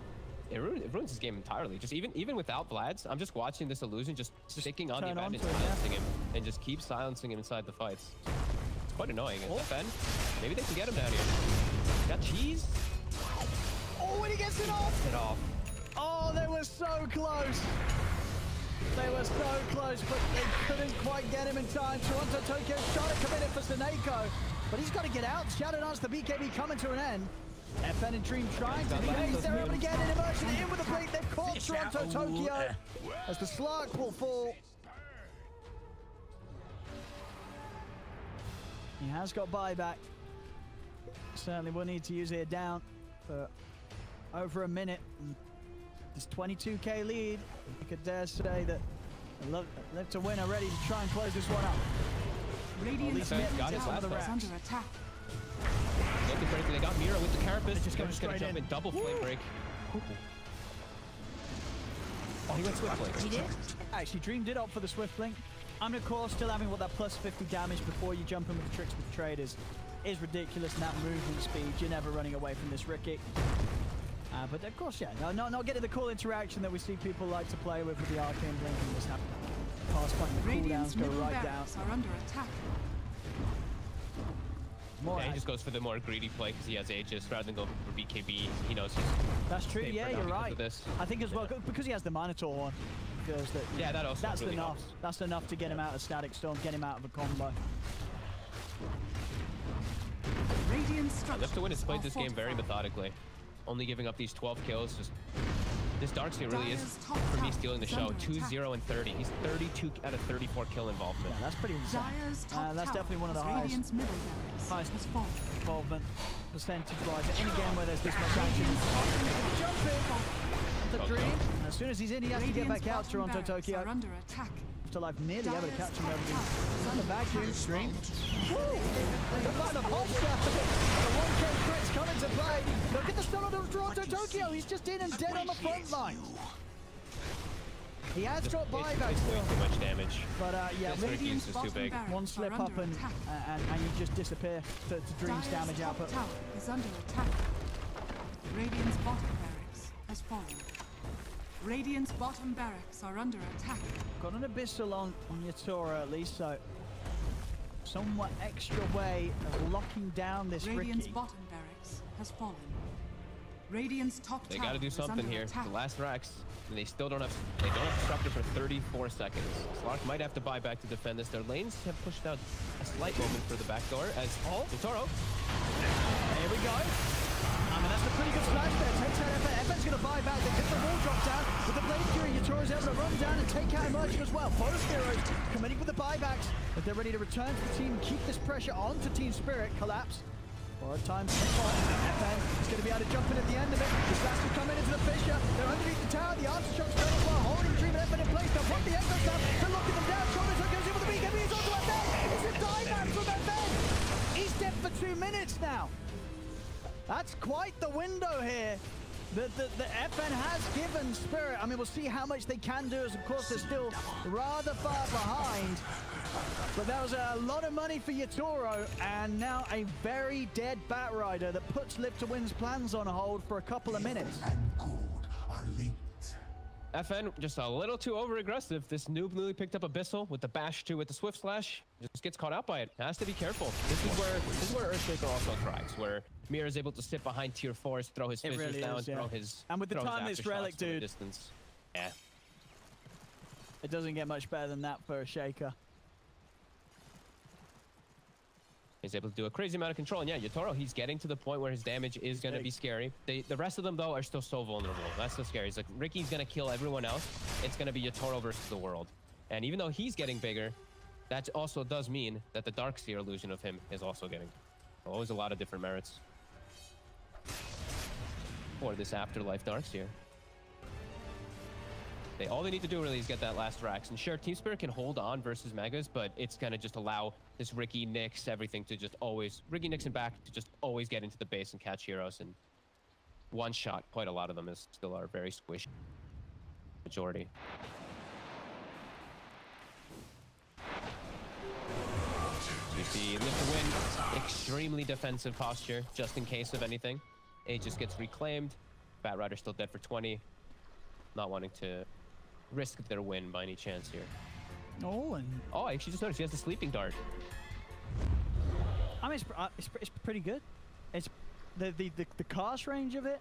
It ruins, it ruins his game entirely. Just even even without Vlad's, I'm just watching this illusion just, just sticking on the F N and silencing him, and just keep silencing him inside the fights. It's quite annoying. Oh. F N, maybe they can get him down here. Got cheese. Oh, and he gets it off. It off. Oh, they were so close. They were so close, but they couldn't quite get him in time. TORONTOTOKYO shot it committed for SoNNeikO, but he's got to get out. Shadow Dance, the B K B coming to an end. F N and Dream trying to engage, they're able to get an Immersion in with a blink, they've caught TORONTOTOKYO as the Slark will fall. He has got buyback. Certainly will need to use it down for over a minute. This twenty-two K lead, you could dare say that Live to Win are ready to try and close this one up. Radiance well, got his last pass. Under attack. Looking for anything. They got Mira with the carapace. Just going to jump in. in. Double flame break. Ooh. Oh, he went Swift Blink. He did? Actually dreamed it up for the Swift Blink. And of course, still having what that plus fifty damage before you jump in with the tricks with the traders is ridiculous. And that movement speed, you're never running away from this Ricky. Uh, but of course, yeah, no, not, not getting the cool interaction that we see people like to play with with the Arcane Blink and just have pass by the cooldowns go right down. Are under attack. More yeah, he just goes for the more greedy play because he has Aegis rather than going for B K B. He knows he's. That's true. Yeah, you're right. This. I think as well yeah. because he has the Minotaur one. That, yeah, that also that's really enough. Helps. That's enough to get him out of Static Storm, get him out of a combo. Live to Win has played this game very methodically, only giving up these twelve kills. Just this Dark Seer really is for me stealing the show. two zero and thirty. He's thirty-two out of thirty-four kill involvement. Yeah, that's pretty insane. Uh, that's definitely one of the highest, highest involvement percentage-wise. Any game where there's this much action. The dream. And as soon as he's in, he has Radiant's to get back out. TorontoTokyo under attack. Afterlife nearly able to catch him over the vacuum stream. Woo! The monster. The one K crits come into play. Look at the stun of TorontoTokyo. He's just in and dead on the front line. He has just dropped by back still. Too much damage. But uh, yeah, Radiant's is too big. One slip up and, uh, and and you just disappear to, to Dream's damage output. Tower is under attack. Radiant's bottom barracks has fallen. Radiant's bottom barracks are under attack. Got an Abyssal on, on Yatoro at least, so somewhat extra way of locking down this Ricky. Radiant's bottom barracks has fallen. Radiant's top They gotta do something here. Attack. The last Rex, and they still don't have, they don't have disruptor for thirty-four seconds. Slark might have to buy back to defend this. Their lanes have pushed out a slight moment for the back door as oh. Yatoro. Here we go. I mean, that's a pretty good splash there. Takes out F N. F N's going to buy back. They get the wall drop down. With the Blade Fury, Yatoro's able to run down and take out Immersion as well. Both heroes committing for the buybacks. But they're ready to return to the team, keep this pressure on to Team Spirit. Collapse. Or at times, F N is going to be able to jump in at the end of it. The Slash will come in into the fissure. They're underneath the tower. The Aftershock's going as well. Holding Dream and F N in place. They'll put the Echo Slam. They're locking them down. Toronto goes in with the B K B. He's onto F N. It's a dieback from F N. He's dead for two minutes now. That's quite the window here that the, the F N has given Spirit. I mean, we'll see how much they can do, as of course they're still rather far behind. But that was a lot of money for Yatoro, and now a very dead Bat Rider that puts Live to Win's plans on hold for a couple of minutes. F N just a little too over-aggressive. This noob newly picked up Abyssal with the Bash two with the Swift Slash. Just gets caught out by it. Has to be careful. This is where this is where Earthshaker also thrives, where Mira is able to sit behind tier fours, throw his fissures really down, is, yeah. throw his And with the time this relic, dude, distance. Yeah. It doesn't get much better than that for a shaker. He's able to do a crazy amount of control. And yeah, Yatoro, he's getting to the point where his damage is going to be scary. They, the rest of them, though, are still so vulnerable. That's so scary. It's like Ricky's going to kill everyone else. It's going to be Yatoro versus the world. And even though he's getting bigger, that also does mean that the Dark Seer illusion of him is also getting. Always a lot of different merits for this Afterlife Dark Seer. They, all they need to do really is get that last Rax. And sure, Team Spirit can hold on versus Megas, but it's going to just allow this Ricky, Nyx, everything to just always... Ricky, Nyx, and back to just always get into the base and catch heroes. And one shot, quite a lot of them is still our very squishy majority. We see Live to Win, extremely defensive posture, just in case of anything. It just gets reclaimed. Bat Rider still dead for twenty. Not wanting to... risk their win by any chance here. Oh, and oh, I actually just noticed he has the sleeping dart. I mean, it's, uh, it's, it's pretty good. It's the, the the the cast range of it.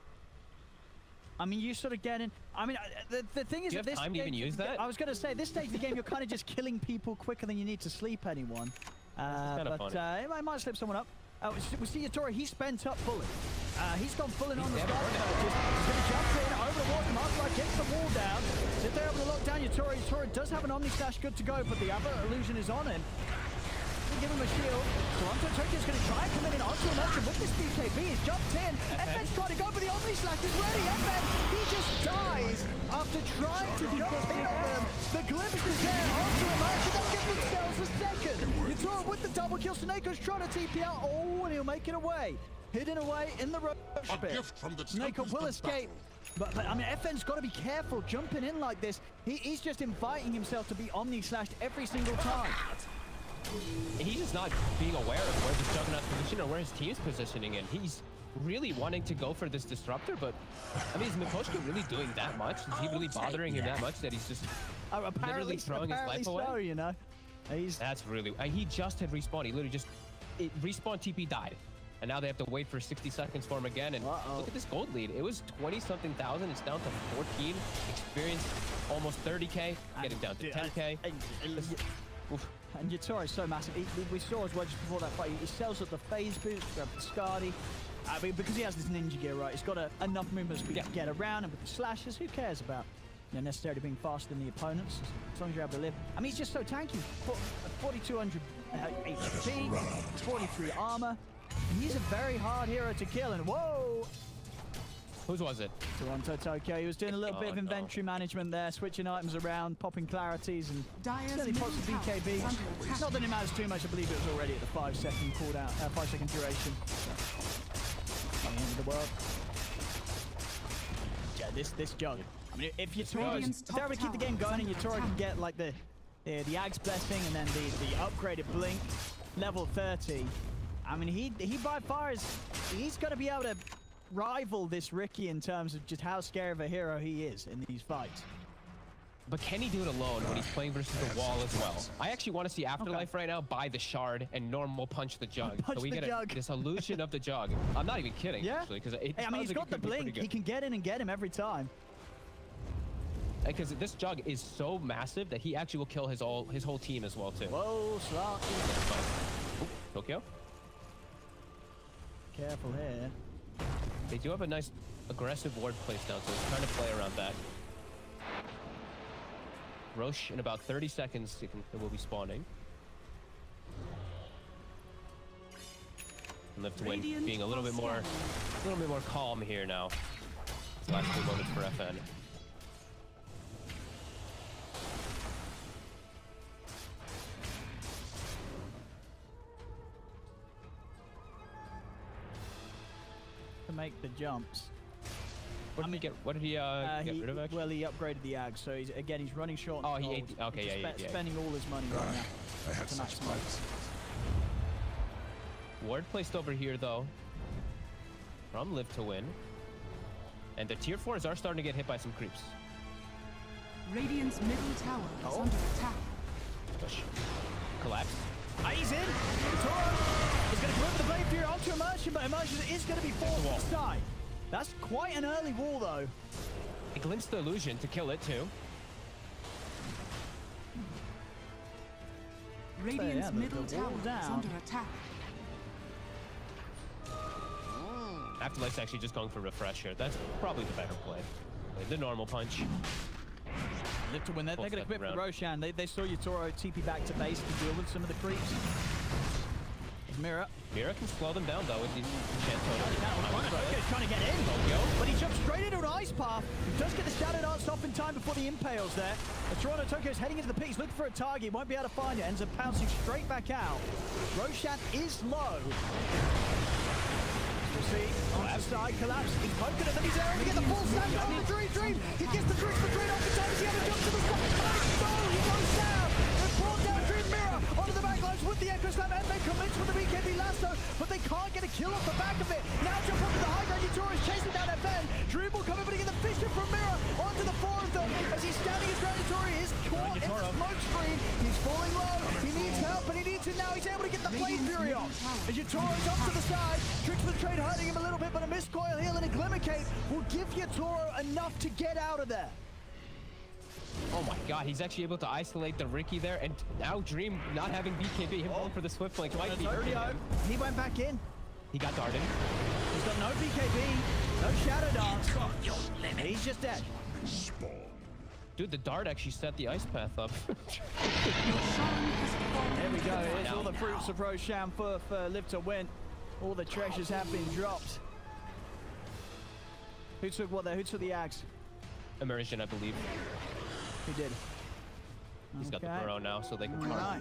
I mean, you sort of get in. I mean, uh, the the thing is, do you have this time to even use that? I was gonna say, this stage of the game, you're kind of just killing people quicker than you need to sleep anyone. Uh, but uh, it might slip someone up. Uh, we see Yatoro, he's spent up fully. Uh, he's gone fully on the start. He's going to jump in, over the wall from Afterlife, gets the wall down. So if they're able to lock down Yatoro, Yatoro does have an Omni Slash good to go, but the other illusion is on him. to give him a shield. TORONTOTOKYO is going to try and commit an onto Immersion with this B K B. He's jumped in. F N's trying to go for the Omni Slash. Is ready. F N, he just dies after trying to jump in on them. The Glimpse is there. Onto Immersion. They'll give themselves a second. Yatoro with the double kill. SoNNeiko's trying to T P out. Oh, and he'll make it away. Hidden away in the road. SoNNeiko will escape. But, but, I mean, F N's got to be careful jumping in like this. He, he's just inviting himself to be Omni-slashed every single time. And he's just not being aware of where the Juggernaut's position or where his team's positioning, and he's really wanting to go for this Disruptor, but, I mean, is Miposhka really doing that much? Is he really bothering him that much that he's just uh, apparently, literally throwing apparently his life away? So, you know. He's... That's really... Uh, he just had respawned. He literally just... It, respawn T P died. And now they have to wait for sixty seconds for him again. And uh-oh. Look at this gold lead. It was twenty something thousand. It's down to fourteen. Experience almost thirty K. Getting down to ten K. And Yatoro is so massive. He, we saw as well just before that fight. He sells up the phase boots, grabs the Skadi. I mean, because he has this ninja gear, right? He's got a, enough movement speed yeah. to get around. And with the slashes, who cares about you know, necessarily being faster than the opponents? As long as you're able to live. I mean, he's just so tanky. forty-two hundred H P, forty-three armor. He's a very hard hero to kill, and whoa! Whose was it? TORONTOTOKYO. He was doing a little oh, bit of inventory no. management there, switching items around, popping clarities, and Dyer's certainly pops the B K B. It's not that it matters too much. I believe it was already at the five-second cooldown, uh, five-second duration. So, end of the world. Yeah, this this jug. I mean, if Yatoro can keep the game going, and Yatoro can get like the the, the Ags blessing, and then the the upgraded blink, level thirty. I mean, he he by far is, he's got to be able to rival this Ricky in terms of just how scary of a hero he is in these fights. But can he do it alone when he's playing versus the wall as well? I actually want to see Afterlife okay. right now buy the shard and Norm will punch the jug. Punch so we the get a, this illusion of the jug. I'm not even kidding, yeah? actually. It hey, I mean, he's like got the blink. Be he can get in and get him every time. Because this jug is so massive that he actually will kill his, all, his whole team as well, too. Whoa, Slark. Tokyo? Careful here. They do have a nice aggressive ward placed down, so it's trying to play around that. Roche, in about thirty seconds, it, can, it will be spawning. And Live to Win being a little bit more, a little bit more calm here now. Last few moments for F N. Make the jumps. What did I mean, he get? What did he, uh, uh, get he rid of? Actually? Well, he upgraded the ag, so he's again he's running short. On oh, gold. he ate, okay, yeah, yeah, yeah. Spending all his money. Right. I had such plans. Ward placed over here though. From Live to Win, and the tier fours are starting to get hit by some creeps. Radiant's middle tower is oh. under attack. Push. Collapse. Ah, he's in! Yatoro is going to deliver the Blade Fury onto Immersion, but Immersion is going to be forced to side. That's quite an early wall, though. It glimpsed the illusion to kill it, too. Radiant's so, yeah, middle tower is under attack. Afterlife's actually just going for refresh here. That's probably the better play. The normal punch. To win that. They're going to equip the Roshan. They, they saw Yatoro T P back to base to deal with some of the creeps. Mira. Mira can slow them down, though, with these Tokyo's trying to get in, Tokyo. But he jumps straight into an ice path. He does get the Shadow Dance off in time before the impales there. But TORONTOTOKYO's heading into the pit. He's looking for a target. He won't be able to find it. Ends up pouncing straight back out. Roshan is low. We'll see. On the side, Collapse. He's poking at them. He's there to get the full stand on the Dream Dream. He gets the Dream for Dream off the top. He has a jump to the side. Oh, no! He goes down. They've brought down Dream Mirror onto the backlines with the Echo Slam, and they commence with the B K B Lasso, but they can't get a kill off the back of it. Now jump onto the high ground. Yatoro is chasing down F N. Dream will come in, but he gets the fishing from Mirror onto the four of them. As he's standing his ground, Yatoro is caught in the smoke screen. He's falling low. He needs help, but he needs it now. He's able to get the Blade Fury off. As Yatoro is up to the side, tricks the trade hurting him a little bit, but a miscoil heal and a Glimmercate will give Yatoro enough to get out of there. Oh my god, he's actually able to isolate the Ricky there, and now Dream not having B K B, him going oh. for the Swift Link might be hurting him. He went back in. He got darted. He's got no B K B, no Shadow Dance. He's just dead. Spawn. Dude, the dart actually set the ice path up. There we go. Here's all the fruits of Roshan for, for Live to Win. All the treasures have been dropped. Who took what there? Who took the axe? Immersion, I believe. He did. He's okay. Got the burrow now, so they can right.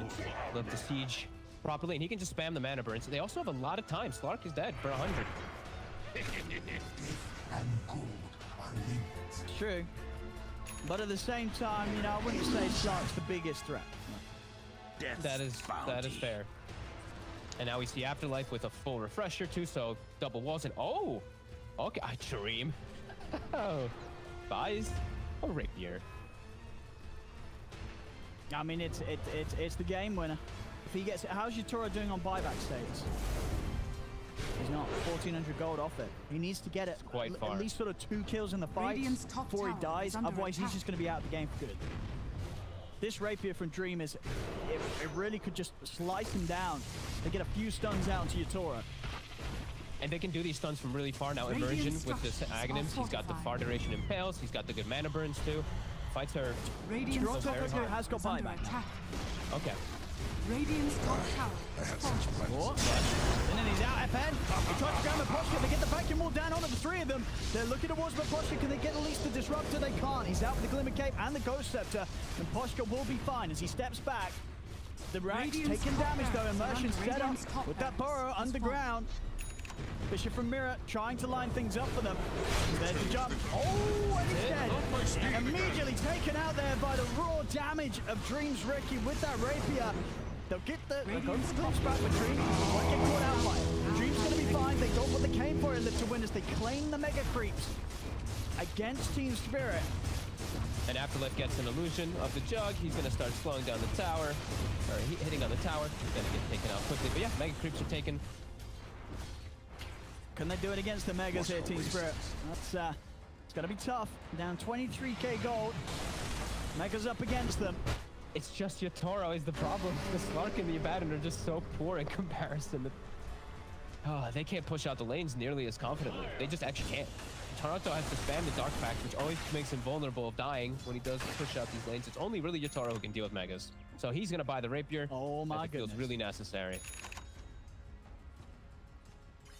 lift the siege properly, and he can just spam the mana burn. So they also have a lot of time. Slark is dead for one hundred. It's true. But at the same time, you know, I wouldn't say Slark's the biggest threat. Death's that is bounty. That is fair. And now we see Afterlife with a full refresher too, so double walls and oh, okay, I dream. Oh, buys a rapier. I mean, it's it, it it's the game winner. If he gets it, how's Yatoro doing on buyback status? He's not fourteen hundred gold off it. He needs to get it quite far. At least sort of two kills in the fight before he dies. Otherwise, attack. He's just going to be out of the game for good. This rapier from Dream is, it, it really could just slice him down. They get a few stuns out to Yatoro. And they can do these stuns from really far now. Immersion with this Aghanims. He's got the far duration impales. He's got the good mana burns too. Fights are TORONTOTOKYO has got buyback. Okay. Radiance top tower. Oh, and then he's out. F N. He tried to grab Miposhka. They get the vacuum wall down on it, the three of them. They're looking towards Miposhka. Can they get at least the disruptor? They can't. He's out with the glimmer cape and the ghost scepter. Miposhka will be fine as he steps back. The Rax taking damage though. Immersion set up with that burrow underground. Bishop from Mira trying to line things up for them. There's the jump. Oh, and he's dead. Immediately taken out there by the raw damage of Dream's Ricky with that rapier. They'll get the Glimpse back for Dream. Won't get caught out by Dream's going to be fine. They got what they came for in Live to Win as they claim the mega creeps against Team Spirit. And Afterlife gets an illusion of the jug. He's going to start slowing down the tower. Or hitting on the tower. He's going to get taken out quickly. But yeah, mega creeps are taken. Can they do it against the Megas here, Team Spirit? That's, uh, it's gonna be tough. Down twenty-three K gold. Megas up against them. It's just Yatoro is the problem. The Slark and the Abaddon are just so poor in comparison. Oh, they can't push out the lanes nearly as confidently. They just actually can't. Toronto has to spam the Dark Pact, which always makes him vulnerable of dying when he does push out these lanes. It's only really Yatoro who can deal with Megas. So he's gonna buy the Rapier. Oh my goodness. Feels really necessary.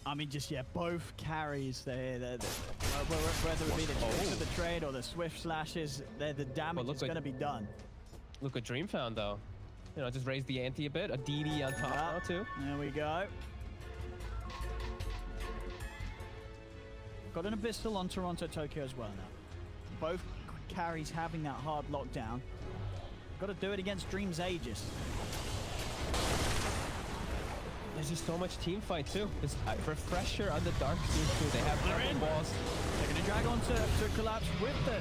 I mean, just, yeah, both carries there, they're, they're, whether it be the tricks of the trade or the swift slashes, the damage is like, going to be done. Look what Dream found, though. You know, just raised the ante a bit, a D D on top yeah. now, too. There we go. Got an Abyssal on TORONTOTOKYO as well now. Both carries having that hard lockdown. Got to do it against Dream's Aegis. There's just so much team fight too. This refresher on the Dark Seer too. They have their own balls. They're going to drag on to, to collapse with the,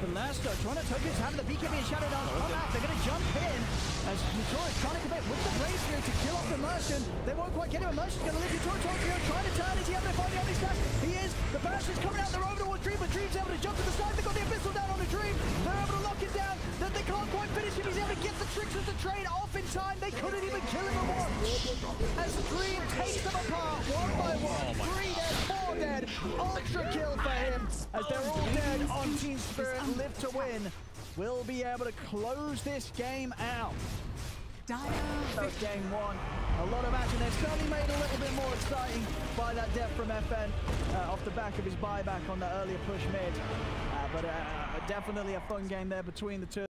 the Lasso. TORONTOTOKYO's having the B K B and Shadow Dance come out. They're going to jump in as Yatoro is trying to commit with the Blade Fury to kill off Immersion. They won't quite get him. Immersion's going to leave TORONTOTOKYO trying to turn. Is he able to find the Omni Slash? He is. The Bash is coming out. They're over towards Dream, but Dream's able to jump to the side. They've got the Abyssal down on the Dream. They're able to lock him down. They, they can't quite finish him. He's able to get the tricks of the trade off in time. They couldn't even kill him at once. As Dream takes them apart, one by one, three dead, four dead, ultra kill for him, as they're all dead on Team Spirit. Live to Win will be able to close this game out. That was game one, a lot of action. They're certainly made a little bit more exciting by that death from F N uh, off the back of his buyback on the earlier push mid, uh, but uh, definitely a fun game there between the two.